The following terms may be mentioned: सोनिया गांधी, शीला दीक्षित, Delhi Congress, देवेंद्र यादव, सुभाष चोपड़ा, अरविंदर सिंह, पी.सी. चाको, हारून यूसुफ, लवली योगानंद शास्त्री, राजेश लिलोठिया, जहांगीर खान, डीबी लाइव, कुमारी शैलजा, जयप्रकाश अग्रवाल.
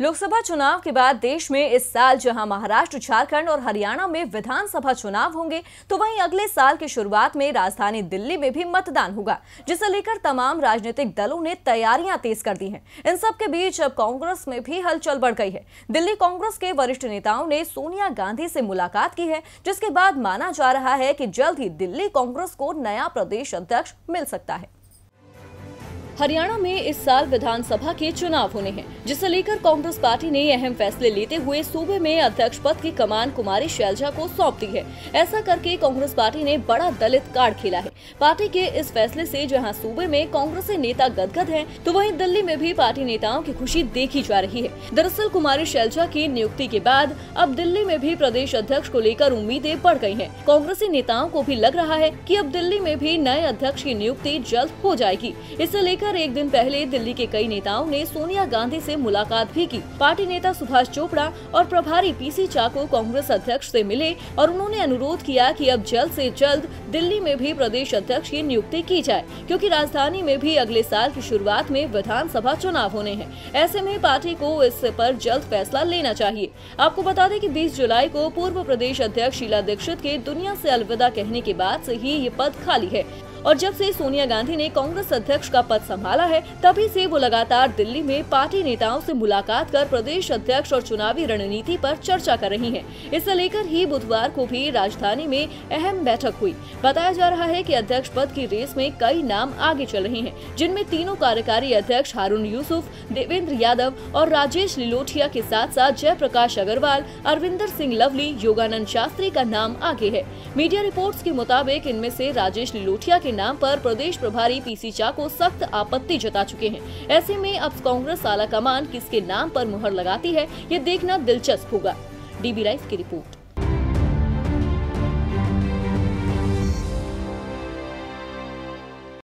लोकसभा चुनाव के बाद देश में इस साल जहां महाराष्ट्र, झारखंड और हरियाणा में विधानसभा चुनाव होंगे, तो वहीं अगले साल की शुरुआत में राजधानी दिल्ली में भी मतदान होगा, जिसे लेकर तमाम राजनीतिक दलों ने तैयारियां तेज कर दी हैं। इन सब के बीच अब कांग्रेस में भी हलचल बढ़ गई है। दिल्ली कांग्रेस के वरिष्ठ नेताओं ने सोनिया गांधी से मुलाकात की है, जिसके बाद माना जा रहा है कि जल्द ही दिल्ली कांग्रेस को नया प्रदेश अध्यक्ष मिल सकता है। हरियाणा में इस साल विधानसभा के चुनाव होने हैं, जिसे लेकर कांग्रेस पार्टी ने अहम फैसले लेते हुए सूबे में अध्यक्ष पद की कमान कुमारी शैलजा को सौंप दी है। ऐसा करके कांग्रेस पार्टी ने बड़ा दलित कार्ड खेला है। पार्टी के इस फैसले से जहां सूबे में कांग्रेसी नेता गदगद हैं, तो वहीं दिल्ली में भी पार्टी नेताओं की खुशी देखी जा रही है। दरअसल कुमारी शैलजा की नियुक्ति के बाद अब दिल्ली में भी प्रदेश अध्यक्ष को लेकर उम्मीदें बढ़ गयी है। कांग्रेसी नेताओं को भी लग रहा है की अब दिल्ली में भी नए अध्यक्ष की नियुक्ति जल्द हो जाएगी। इसे लेकर एक दिन पहले दिल्ली के कई नेताओं ने सोनिया गांधी से मुलाकात भी की। पार्टी नेता सुभाष चोपड़ा और प्रभारी पी.सी. चाको कांग्रेस अध्यक्ष से मिले और उन्होंने अनुरोध किया कि अब जल्द से जल्द दिल्ली में भी प्रदेश अध्यक्ष की नियुक्ति की जाए, क्योंकि राजधानी में भी अगले साल की शुरुआत में विधानसभा चुनाव होने हैं। ऐसे में पार्टी को इस पर जल्द फैसला लेना चाहिए। आपको बता दें कि 20 जुलाई को पूर्व प्रदेश अध्यक्ष शीला दीक्षित के दुनिया से अलविदा कहने के बाद से ही ये पद खाली है, और जब से सोनिया गांधी ने कांग्रेस अध्यक्ष का पद संभाला है, तभी से वो लगातार दिल्ली में पार्टी नेताओं से मुलाकात कर प्रदेश अध्यक्ष और चुनावी रणनीति पर चर्चा कर रही हैं। इसे लेकर ही बुधवार को भी राजधानी में अहम बैठक हुई। बताया जा रहा है कि अध्यक्ष पद की रेस में कई नाम आगे चल रहे हैं, जिनमें तीनों कार्यकारी अध्यक्ष हारून यूसुफ, देवेंद्र यादव और राजेश लिलोठिया के साथ साथ जयप्रकाश अग्रवाल, अरविंदर सिंह, लवली, योगानंद शास्त्री का नाम आगे है। मीडिया रिपोर्ट्स के मुताबिक इनमें से राजेश लिलोठिया के नाम पर प्रदेश प्रभारी पी.सी. चाको सख्त आपत्ति जता चुके हैं। ऐसे में अब कांग्रेस आला कमान किसके नाम पर मुहर लगाती है, ये देखना दिलचस्प होगा। डीबी लाइव की रिपोर्ट।